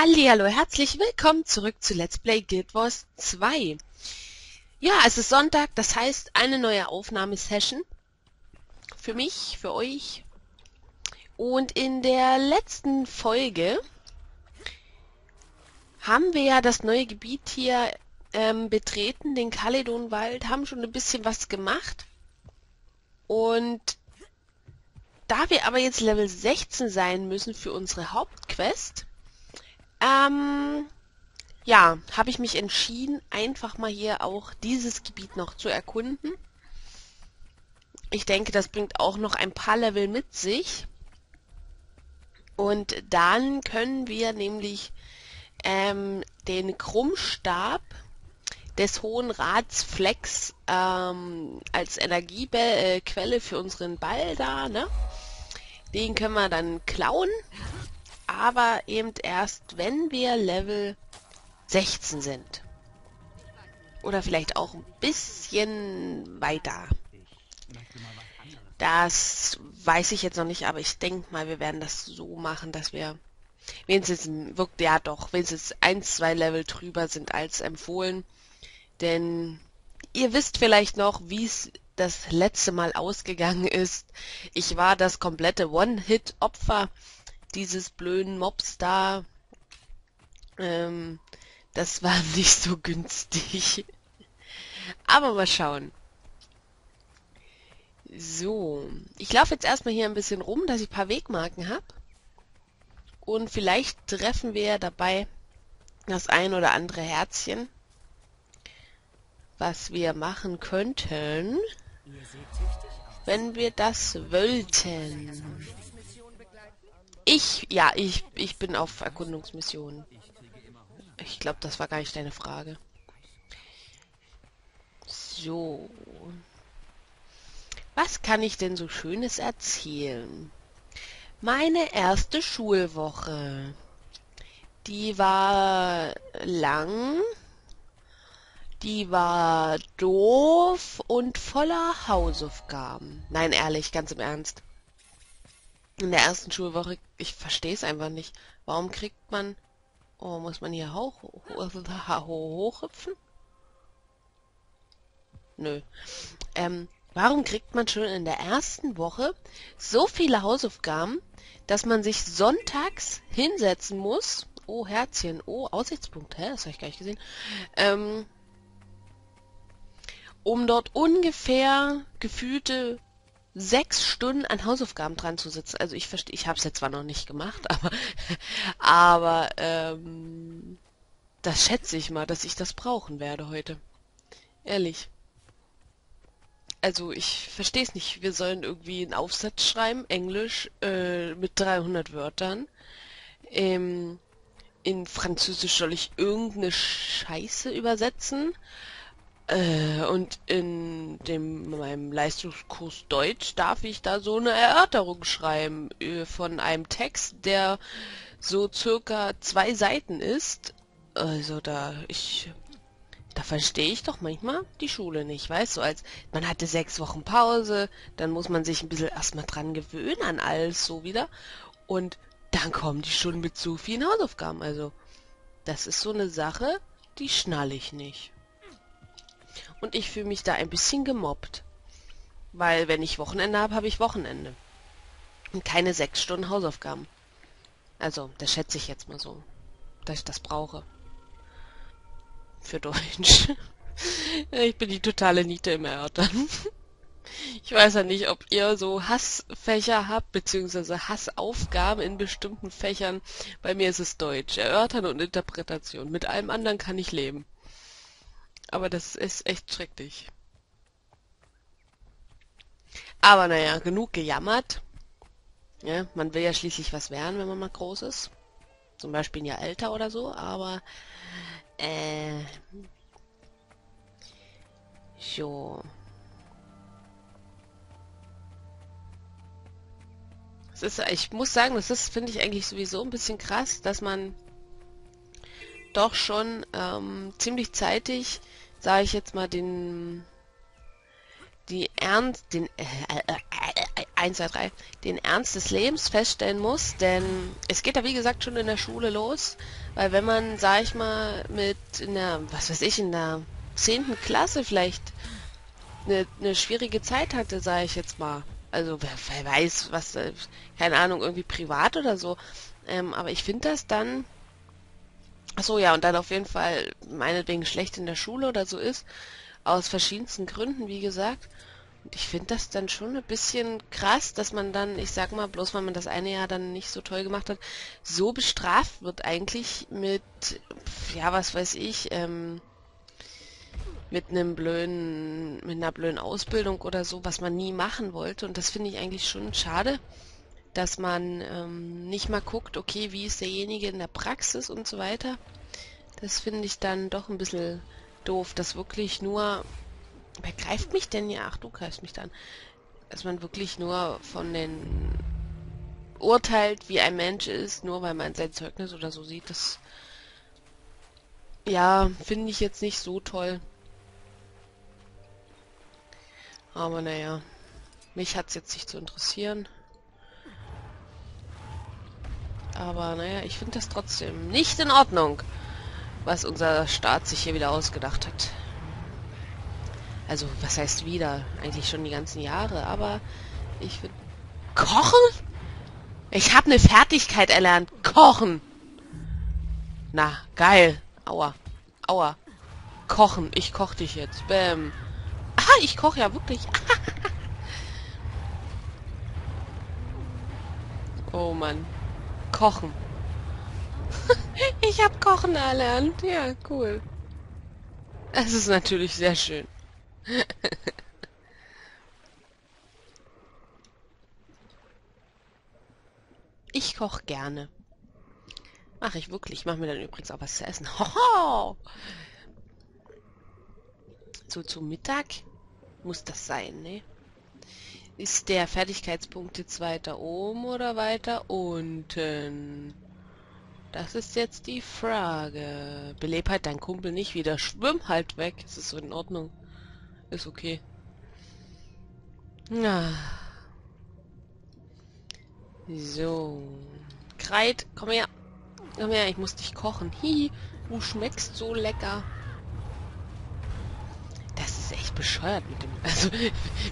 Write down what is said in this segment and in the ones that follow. Hallihallo, herzlich willkommen zurück zu Let's Play Guild Wars 2. Ja, es ist Sonntag, das heißt eine neue Aufnahmesession. Für mich, für euch. Und in der letzten Folge haben wir ja das neue Gebiet hier betreten, den Kaledonwald, haben schon ein bisschen was gemacht. Und da wir aber jetzt Level 16 sein müssen für unsere Hauptquest, ja, habe ich mich entschieden, einfach mal hier auch dieses Gebiet noch zu erkunden. Ich denke, das bringt auch noch ein paar Level mit sich. Und dann können wir nämlich den Krummstab des hohen Ratsflecks als Energiequelle für unseren Ball da, ne? Den können wir dann klauen. Aber eben erst, wenn wir Level 16 sind. Oder vielleicht auch ein bisschen weiter. Das weiß ich jetzt noch nicht, aber ich denke mal, wir werden das so machen, dass wir wenigstens, ja doch, wenigstens 1-2 Level drüber sind als empfohlen. Denn ihr wisst vielleicht noch, wie es das letzte Mal ausgegangen ist. Ich war das komplette One-Hit-Opfer dieses blöden Mobs da. Das war nicht so günstig. Aber mal schauen. So, ich laufe jetzt erstmal hier ein bisschen rum, dass ich ein paar Wegmarken habe. Und vielleicht treffen wir dabei das ein oder andere Herzchen, was wir machen könnten, wenn wir das wollten. Ich bin auf Erkundungsmission. Ich glaube, das war gar nicht deine Frage. So. Was kann ich denn so Schönes erzählen? Meine erste Schulwoche. Die war lang. Die war doof und voller Hausaufgaben. Nein, ehrlich, ganz im Ernst. In der ersten Schulwoche, ich verstehe es einfach nicht. Warum kriegt man... Oh, muss man hier hochhüpfen? Nö. Warum kriegt man schon in der ersten Woche so viele Hausaufgaben, dass man sich sonntags hinsetzen muss? Oh, Herzchen. Oh, Aussichtspunkt. Hä? Das habe ich gar nicht gesehen. Um dort ungefähr gefühlte 6 Stunden an Hausaufgaben dran zu sitzen. Also ich verstehe, ich habe es jetzt zwar noch nicht gemacht, aber das schätze ich mal, dass ich das brauchen werde heute. Ehrlich. Also ich verstehe es nicht. Wir sollen irgendwie einen Aufsatz schreiben, Englisch, mit 300 Wörtern. In Französisch soll ich irgendeine Scheiße übersetzen. Und in meinem Leistungskurs Deutsch darf ich da so eine Erörterung schreiben von einem Text, der so circa 2 Seiten ist. Also da verstehe ich doch manchmal die Schule nicht, weißt du, als man hatte 6 Wochen Pause, dann muss man sich ein bisschen erstmal dran gewöhnen an alles so wieder und dann kommen die schon mit so vielen Hausaufgaben. Also das ist so eine Sache, die schnalle ich nicht. Und ich fühle mich da ein bisschen gemobbt. Weil wenn ich Wochenende habe, habe ich Wochenende. Und keine 6 Stunden Hausaufgaben. Also, das schätze ich jetzt mal so. Dass ich das brauche. Für Deutsch. Ich bin die totale Niete im Erörtern. Ich weiß ja nicht, ob ihr so Hassfächer habt, beziehungsweise Hassaufgaben in bestimmten Fächern. Bei mir ist es Deutsch. Erörtern und Interpretation. Mit allem anderen kann ich leben. Aber das ist echt schrecklich. Aber naja, genug gejammert. Ja, man will ja schließlich was werden, wenn man mal groß ist. Zum Beispiel ein Jahr älter oder so, aber... So. Ich muss sagen, das ist, finde ich, eigentlich sowieso ein bisschen krass, dass man... doch schon ziemlich zeitig, sage ich jetzt mal, den 1, 2, 3, den Ernst des Lebens feststellen muss, denn es geht ja wie gesagt schon in der Schule los, weil wenn man, sag ich mal, mit in der 10. Klasse vielleicht eine schwierige Zeit hatte, sage ich jetzt mal, also wer weiß, was, keine Ahnung, irgendwie privat oder so, aber ich finde das dann, achso ja, und dann auf jeden Fall meinetwegen schlecht in der Schule oder so ist, aus verschiedensten Gründen, wie gesagt. Und ich finde das dann schon ein bisschen krass, dass man dann, ich sag mal, bloß weil man das eine Jahr dann nicht so toll gemacht hat, so bestraft wird eigentlich mit, ja, was weiß ich, mit einer blöden Ausbildung oder so, was man nie machen wollte. Und das finde ich eigentlich schon schade, dass man nicht mal guckt, okay, wie ist derjenige in der Praxis und so weiter. Das finde ich dann doch ein bisschen doof, dass wirklich nur... Wer greift mich denn hier? Ach, du greifst mich dann. Dass man wirklich nur von den urteilt, wie ein Mensch ist, nur weil man sein Zeugnis oder so sieht. Das, ja, finde ich jetzt nicht so toll. Aber naja, mich hat es jetzt nicht zu interessieren. Aber naja, ich finde das trotzdem nicht in Ordnung, was unser Staat sich hier wieder ausgedacht hat. Also, was heißt wieder? Eigentlich schon die ganzen Jahre, aber ich würde... Kochen? Ich habe eine Fertigkeit erlernt. Kochen! Na, geil. Aua. Aua. Kochen. Ich koche dich jetzt. Bäm. Aha, ich koche ja wirklich. Oh Mann. Kochen. Ich habe Kochen erlernt. Ja, cool. Das ist natürlich sehr schön. Ich koche gerne. Mache ich wirklich. Ich mache mir dann übrigens auch was zu essen. Hoho! So, zum Mittag muss das sein, ne? Ist der Fertigkeitspunkt jetzt weiter oben oder weiter unten? Das ist jetzt die Frage. Beleb halt deinen Kumpel nicht wieder. Schwimm halt weg. Das ist so in Ordnung. Ist okay. Na. So. Kreit, komm her. Komm her, ich muss dich kochen. Hihi, du schmeckst so lecker. Das ist echt bescheuert mit dem... Also,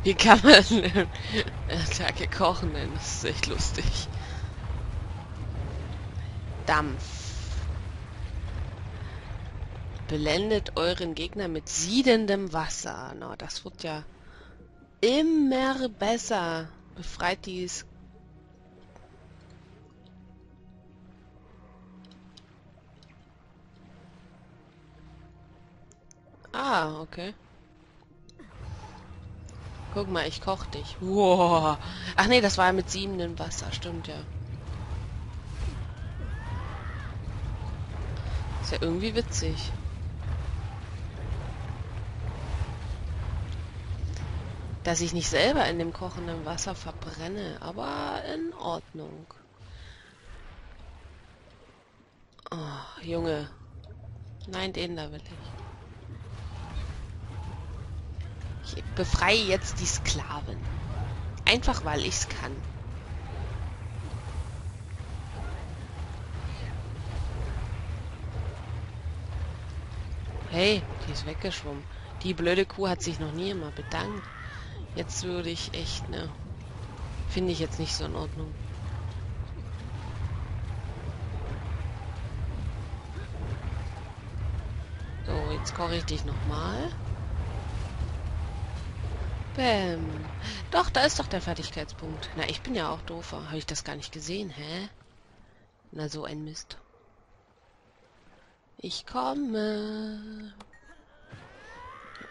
wie kann man einen Tag kochen nennen? Das ist echt lustig. Dampf. Blendet euren Gegner mit siedendem Wasser. Na, das wird ja immer besser. Befreit dies. Ah, okay. Guck mal, ich koch dich. Wow. Ach nee, das war ja mit siedendem Wasser. Stimmt ja. Ist ja irgendwie witzig. Dass ich nicht selber in dem kochenden Wasser verbrenne, aber in Ordnung. Oh, Junge. Nein, den da will ich. Ich befreie jetzt die Sklaven. Einfach, weil ich's kann. Hey, die ist weggeschwommen. Die blöde Kuh hat sich noch nie immer bedankt. Jetzt würde ich echt, ne... Finde ich jetzt nicht so in Ordnung. So, jetzt koche ich dich nochmal. Bäm. Doch, da ist doch der Fertigkeitspunkt. Na, ich bin ja auch doofer. Habe ich das gar nicht gesehen, hä? Na, so ein Mist. Ich komme.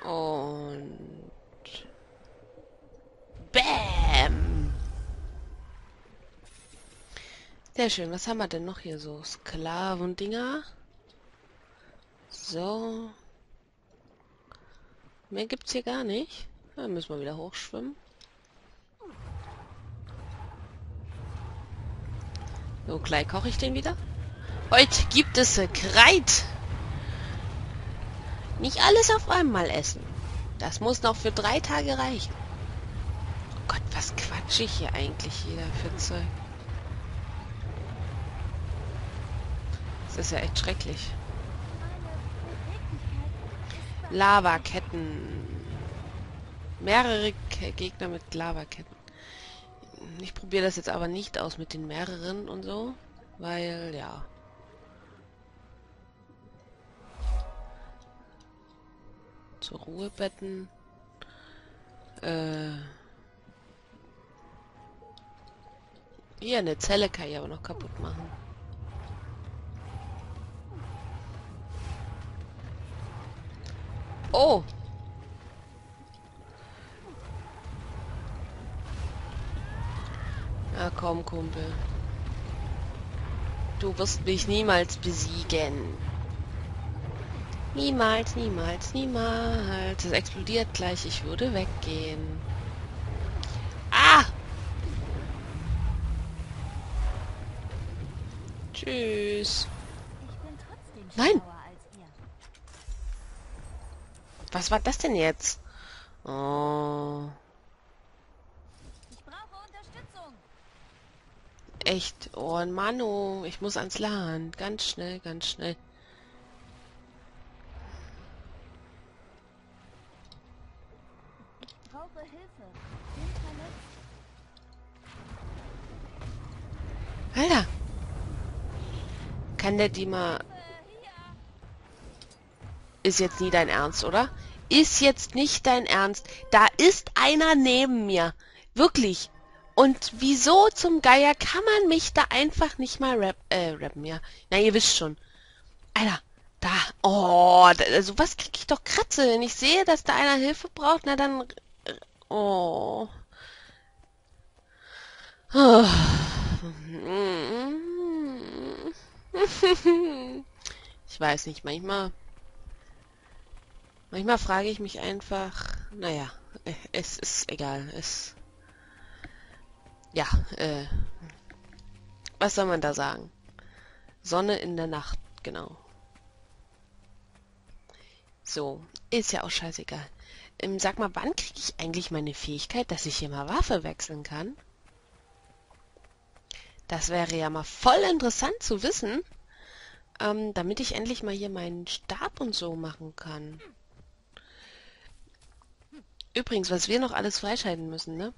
Und... Bäm! Sehr schön. Was haben wir denn noch hier so? Sklaven-Dinger. So. Mehr gibt's hier gar nicht. Dann müssen wir wieder hochschwimmen. So, gleich koche ich den wieder. Heute gibt es Kreit. Nicht alles auf einmal essen. Das muss noch für 3 Tage reichen. Gott, was Quatsch. Steht hier eigentlich jeder für Zeug? Das ist ja echt schrecklich. Lavaketten. Mehrere Gegner mit Lavaketten. Ich probiere das jetzt aber nicht aus mit den mehreren und so, weil ja. Zur Ruhe betten. Hier eine Zelle kann ich aber noch kaputt machen. Oh! Na komm, Kumpel. Du wirst mich niemals besiegen. Niemals, niemals, niemals. Es explodiert gleich. Ich würde weggehen. Ah! Tschüss. Nein! Was war das denn jetzt? Oh. Ich brauche Unterstützung. Echt. Oh, Manu. Ich muss ans Land. Ganz schnell, ganz schnell. Ich brauche Hilfe. Alter. Kann der die mal... Ist jetzt nie dein Ernst, oder? Ist jetzt nicht dein Ernst. Da ist einer neben mir. Wirklich. Und wieso zum Geier kann man mich da einfach nicht mal rappen, ja? Na, ihr wisst schon. Alter, da. Oh, also was krieg ich doch Kratze, wenn ich sehe, dass da einer Hilfe braucht. Na dann... Oh. Oh. Ich weiß nicht, manchmal... Manchmal frage ich mich einfach, naja, es ist egal, es... Ja, was soll man da sagen? Sonne in der Nacht, genau. So, ist ja auch scheißegal. Sag mal, wann kriege ich eigentlich meine Fähigkeit, dass ich hier mal Waffe wechseln kann? Das wäre ja mal voll interessant zu wissen, damit ich endlich mal hier meinen Stab und so machen kann. Übrigens, was wir noch alles freischalten müssen, ne?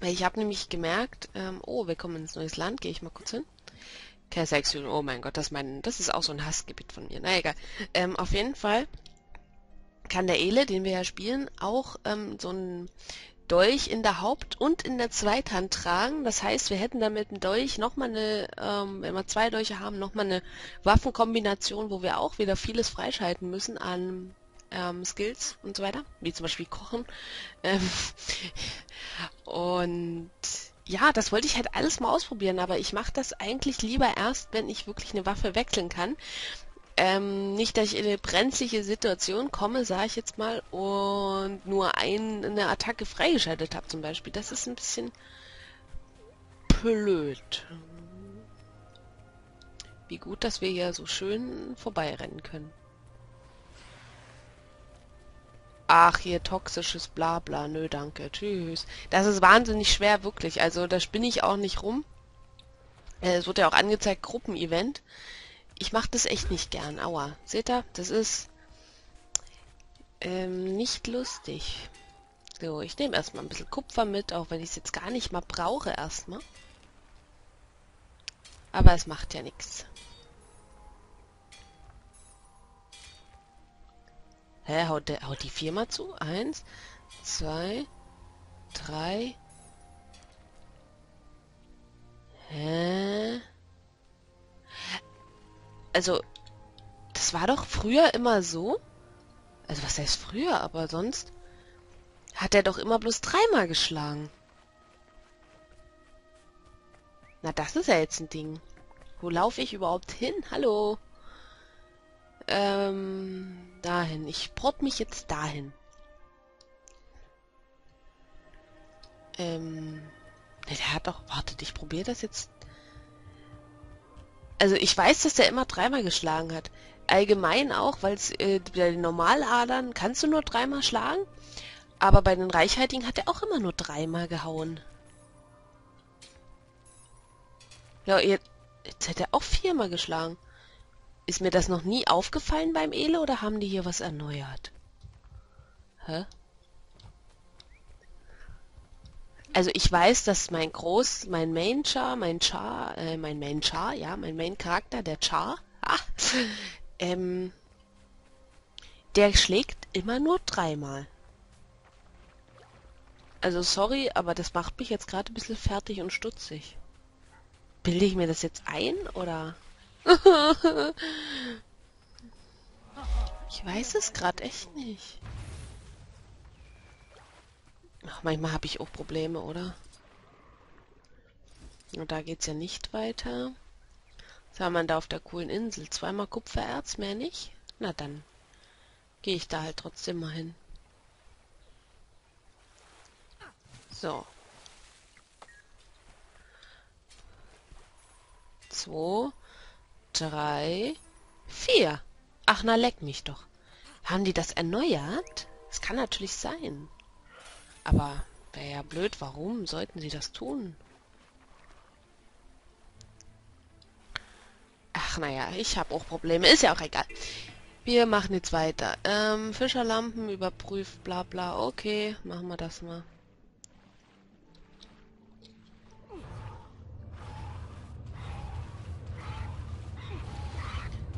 Ich habe nämlich gemerkt, oh, wir kommen ins neues Land, gehe ich mal kurz hin. K6, oh mein Gott, das ist auch so ein Hassgebiet von mir. Na egal. Auf jeden Fall kann der Ele, den wir ja spielen, auch so einen Dolch in der Haupt- und in der Zweithand tragen. Das heißt, wir hätten damit einen Dolch nochmal eine, wenn wir zwei Dolche haben, nochmal eine Waffenkombination, wo wir auch wieder vieles freischalten müssen an... Skills und so weiter, wie zum Beispiel Kochen. Und ja, das wollte ich halt alles mal ausprobieren, aber ich mache das eigentlich lieber erst, wenn ich wirklich eine Waffe wechseln kann. Nicht, dass ich in eine brenzliche Situation komme, sage ich jetzt mal, und nur eine Attacke freigeschaltet habe zum Beispiel. Das ist ein bisschen blöd. Wie gut, dass wir hier so schön vorbeirennen können. Ach, hier toxisches Blabla. Nö, danke. Tschüss. Das ist wahnsinnig schwer, wirklich. Also, da spinne ich auch nicht rum. Es wird ja auch angezeigt, Gruppenevent. Ich mache das echt nicht gern. Aua. Seht ihr? Das ist nicht lustig. So, ich nehme erstmal ein bisschen Kupfer mit, auch wenn ich es jetzt gar nicht mal brauche erstmal. Aber es macht ja nichts. Hä, haut die Firma zu? 1, 2, 3. Hä? Also, das war doch früher immer so. Also, was heißt früher? Aber sonst hat er doch immer bloß dreimal geschlagen. Na, das ist ja jetzt ein Ding. Wo laufe ich überhaupt hin? Hallo? Dahin. Ich port mich jetzt dahin. Ne, der hat doch... Wartet, ich probiere das jetzt. Also ich weiß, dass der immer dreimal geschlagen hat. Allgemein auch, weil es bei den Normaladern kannst du nur dreimal schlagen. Aber bei den Reichhaltigen hat er auch immer nur dreimal gehauen. Ja, jetzt hätte er auch viermal geschlagen. Ist mir das noch nie aufgefallen beim Ele oder haben die hier was erneuert? Hä? Also ich weiß, dass mein Main-Charakter, der Char, der schlägt immer nur dreimal. Also sorry, aber das macht mich jetzt gerade ein bisschen fertig und stutzig. Bilde ich mir das jetzt ein, oder? Ich weiß es gerade echt nicht. Ach, manchmal habe ich auch Probleme, oder? Und da geht's ja nicht weiter. Was haben wir da auf der coolen Insel? Zweimal Kupfererz, mehr nicht? Na dann. Gehe ich da halt trotzdem mal hin. So. 2, 3, 4. Ach, na leck mich doch. Haben die das erneuert? Das kann natürlich sein. Aber wäre ja blöd, warum sollten sie das tun? Ach naja, ich habe auch Probleme, ist ja auch egal. Wir machen jetzt weiter. Fischerlampen überprüft, bla bla. Okay, machen wir das mal.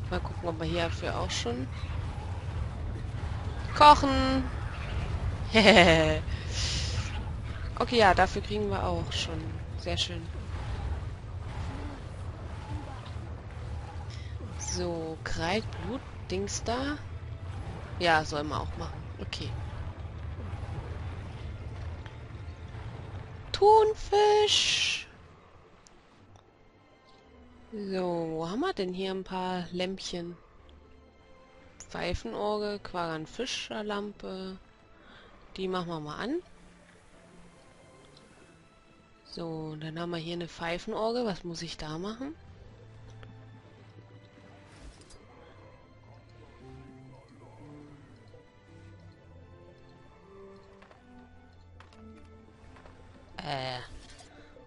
Mal gucken, ob wir hier dafür auch schon... Kochen! Okay, ja, dafür kriegen wir auch schon. Sehr schön. So, Kreidblut, Dings da. Ja, soll man auch machen. Okay. Thunfisch! So, wo haben wir denn hier ein paar Lämpchen? Pfeifenorgel, Quaggan Fischerlampe. Die machen wir mal an. So, dann haben wir hier eine Pfeifenorgel. Was muss ich da machen?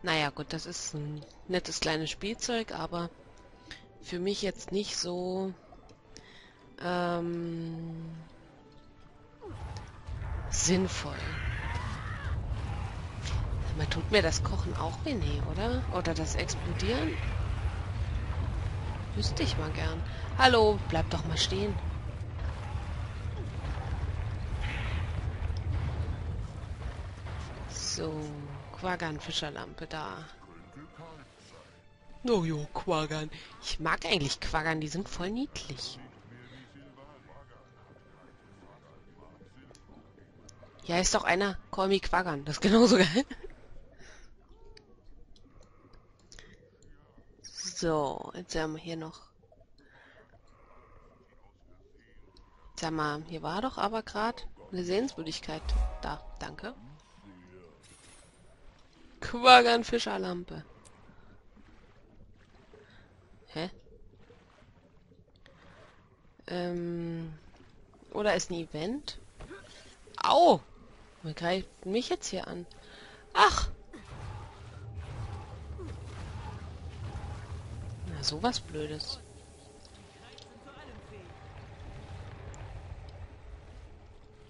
Naja, gut, das ist ein nettes kleines Spielzeug, aber für mich jetzt nicht so... sinnvoll. Man tut mir das Kochen auch wenig, oder? Oder das Explodieren? Wüsste ich mal gern. Hallo, bleib doch mal stehen. So, Quaggan Fischerlampe da. No, jo, Quaggan. Ich mag eigentlich Quaggan, die sind voll niedlich. Ja, ist doch einer. Call me Quaggan. Das ist genauso geil. So, jetzt haben wir hier noch... Sag mal, hier war doch aber gerade eine Sehenswürdigkeit. Da, danke. Quaggan Fischerlampe. Hä? Oder ist ein Event? Au! Man greift mich jetzt hier an. Ach! Na, sowas Blödes.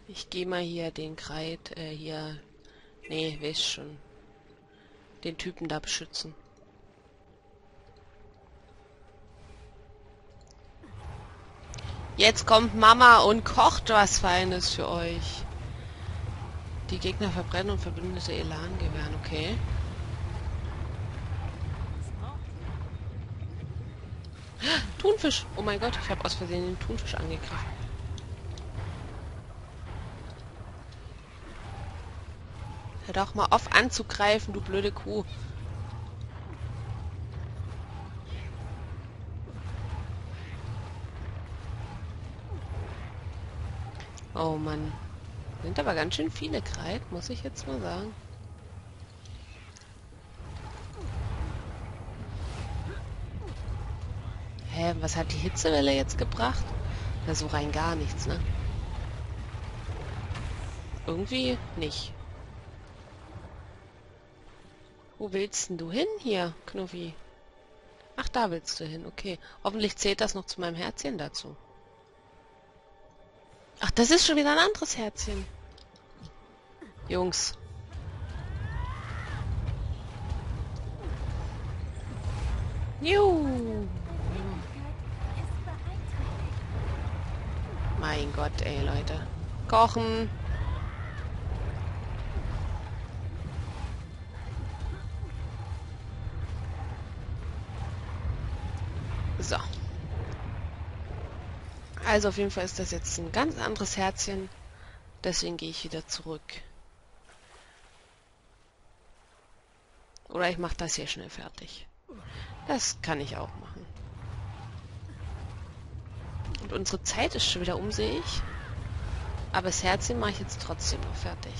Ich gehe mal hier den Kreid, hier... Nee, weiß schon. Den Typen da beschützen. Jetzt kommt Mama und kocht was Feines für euch. Die Gegner verbrennen und Verbündete Elan gewähren, okay. Thunfisch! Oh mein Gott, ich habe aus Versehen den Thunfisch angegriffen. Hör doch mal auf anzugreifen, du blöde Kuh. Oh Mann. Sind aber ganz schön viele Kreid, muss ich jetzt mal sagen. Hä, was hat die Hitzewelle jetzt gebracht? Na, so rein gar nichts, ne? Irgendwie nicht. Wo willst denn du hin hier, Knuffi? Ach, da willst du hin, okay. Hoffentlich zählt das noch zu meinem Herzchen dazu. Ach, das ist schon wieder ein anderes Herzchen. Jungs. Juhu. Mein Gott, ey, Leute. Kochen. So. Also auf jeden Fall ist das jetzt ein ganz anderes Herzchen. Deswegen gehe ich wieder zurück. Oder ich mache das hier schnell fertig. Das kann ich auch machen. Und unsere Zeit ist schon wieder um, sehe ich. Aber das Herzchen mache ich jetzt trotzdem noch fertig.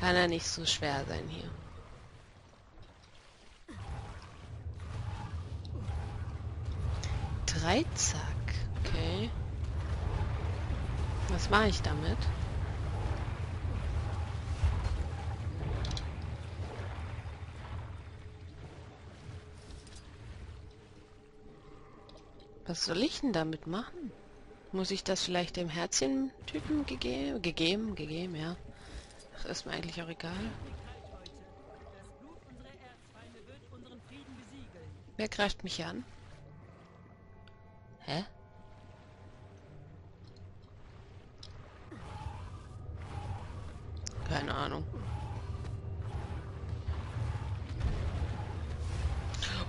Kann ja nicht so schwer sein hier. Dreizack, okay. Was mache ich damit? Was soll ich denn damit machen? Muss ich das vielleicht dem Herzchen-Typen gegeben, ja. Das ist mir eigentlich auch egal. Wer greift mich an? Hä? Keine Ahnung.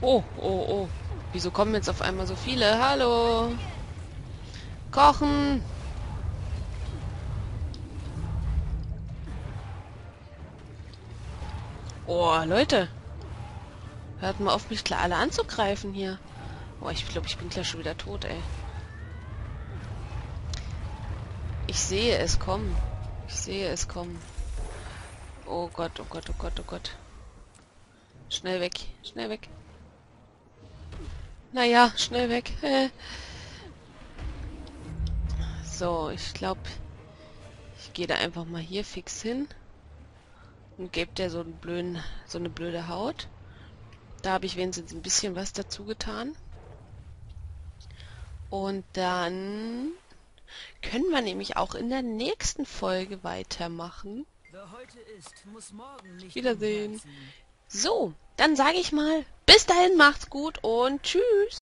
Oh, oh, oh. Wieso kommen jetzt auf einmal so viele? Hallo! Kochen! Oh, Leute! Hört mal auf, mich alle anzugreifen hier. Oh, ich glaube, ich bin gleich schon wieder tot, ey. Ich sehe es kommen. Ich sehe es kommen. Oh Gott, oh Gott, oh Gott, oh Gott. Schnell weg, schnell weg. Naja, schnell weg. So, ich glaube, ich gehe da einfach mal hier fix hin und gebe der so einen blöden, so eine blöde Haut. Da habe ich wenigstens ein bisschen was dazu getan. Und dann können wir nämlich auch in der nächsten Folge weitermachen. Wiedersehen. So, dann sage ich mal, bis dahin macht's gut und tschüss.